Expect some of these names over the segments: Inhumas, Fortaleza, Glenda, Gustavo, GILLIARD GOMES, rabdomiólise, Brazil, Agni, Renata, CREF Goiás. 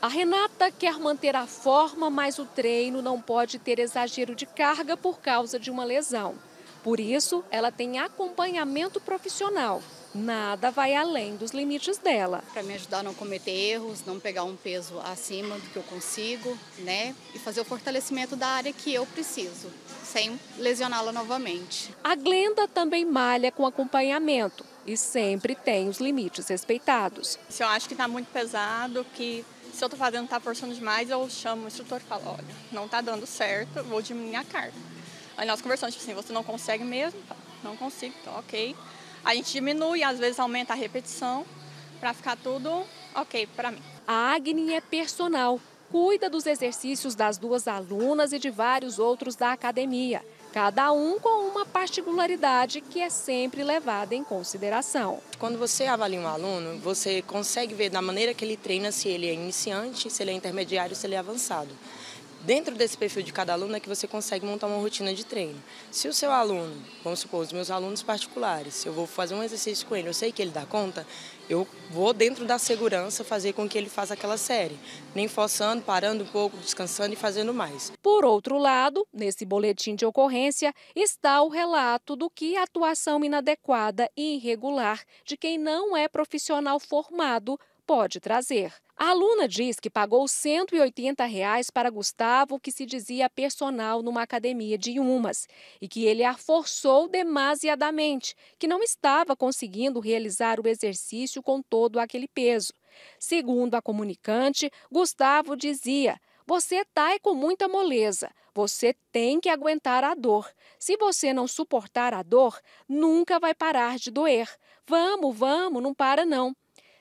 A Renata quer manter a forma, mas o treino não pode ter exagero de carga por causa de uma lesão. Por isso, ela tem acompanhamento profissional. Nada vai além dos limites dela. Para me ajudar a não cometer erros, não pegar um peso acima do que eu consigo, né? E fazer o fortalecimento da área que eu preciso, sem lesioná-la novamente. A Glenda também malha com acompanhamento e sempre tem os limites respeitados. Se eu acho que está muito pesado, que... se eu estou fazendo, está forçando demais, eu chamo o instrutor e falo, olha, não está dando certo, vou diminuir a carga. Aí nós conversamos, tipo assim, você não consegue mesmo? Não consigo, então, ok. A gente diminui, às vezes aumenta a repetição, para ficar tudo ok para mim. A Agni é personal, cuida dos exercícios das duas alunas e de vários outros da academia. Cada um com uma particularidade que é sempre levada em consideração. Quando você avalia um aluno, você consegue ver da maneira que ele treina se ele é iniciante, se ele é intermediário, se ele é avançado. Dentro desse perfil de cada aluno é que você consegue montar uma rotina de treino. Se o seu aluno, vamos supor, os meus alunos particulares, se eu vou fazer um exercício com ele, eu sei que ele dá conta, eu vou dentro da segurança fazer com que ele faça aquela série, nem forçando, parando um pouco, descansando e fazendo mais. Por outro lado, nesse boletim de ocorrência está o relato do que a atuação inadequada e irregular de quem não é profissional formado pode trazer. A aluna diz que pagou R$ 180 para Gustavo, que se dizia personal numa academia de Inhumas, e que ele a forçou demasiadamente, que não estava conseguindo realizar o exercício com todo aquele peso. Segundo a comunicante, Gustavo dizia, você tá é com muita moleza, você tem que aguentar a dor. Se você não suportar a dor, nunca vai parar de doer. Vamos, vamos, não para não.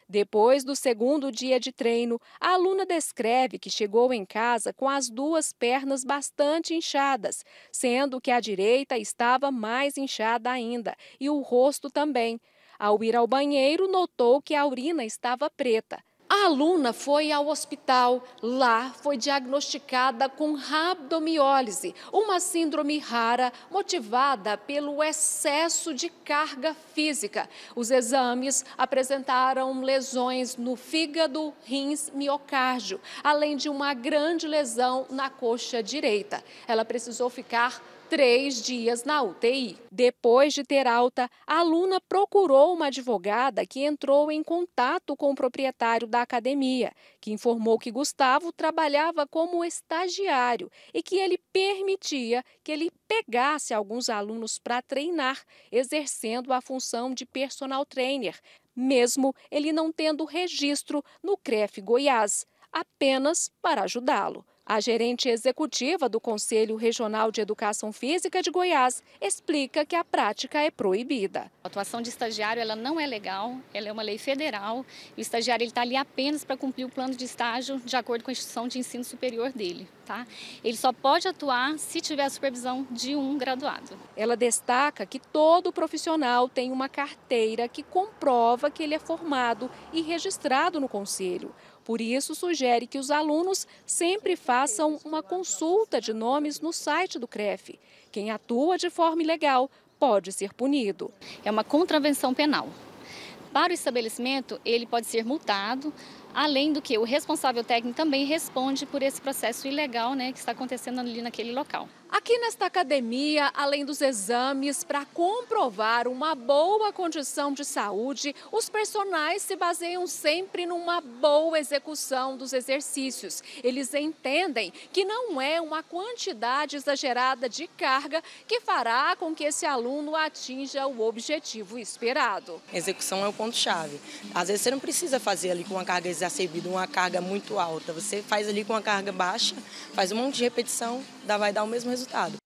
Depois do segundo dia de treino, a aluna descreve que chegou em casa com as duas pernas bastante inchadas, sendo que a direita estava mais inchada ainda e o rosto também. Ao ir ao banheiro, notou que a urina estava preta. A aluna foi ao hospital. Lá foi diagnosticada com rabdomiólise, uma síndrome rara motivada pelo excesso de carga física. Os exames apresentaram lesões no fígado, rins, miocárdio, além de uma grande lesão na coxa direita. Ela precisou ficar 3 dias na UTI. Depois de ter alta, a aluna procurou uma advogada que entrou em contato com o proprietário da academia, que informou que Gustavo trabalhava como estagiário e que ele permitia que ele pegasse alguns alunos para treinar, exercendo a função de personal trainer, mesmo ele não tendo registro no CREF Goiás, apenas para ajudá-lo. A gerente executiva do Conselho Regional de Educação Física de Goiás explica que a prática é proibida. A atuação de estagiário ela não é legal, ela é uma lei federal. E o estagiário está ali apenas para cumprir o plano de estágio de acordo com a instituição de ensino superior dele. Tá? Ele só pode atuar se tiver a supervisão de um graduado. Ela destaca que todo profissional tem uma carteira que comprova que ele é formado e registrado no Conselho. Por isso, sugere que os alunos sempre façam uma consulta de nomes no site do CREF. Quem atua de forma ilegal pode ser punido. É uma contravenção penal. Para o estabelecimento, ele pode ser multado, além do que o responsável técnico também responde por esse processo ilegal, né, que está acontecendo ali naquele local. Aqui nesta academia, além dos exames para comprovar uma boa condição de saúde, os personais se baseiam sempre numa boa execução dos exercícios. Eles entendem que não é uma quantidade exagerada de carga que fará com que esse aluno atinja o objetivo esperado. A execução é o ponto-chave. Às vezes você não precisa fazer ali com uma carga exacerbada, uma carga muito alta. Você faz ali com uma carga baixa, faz um monte de repetição, vai dar o mesmo resultado.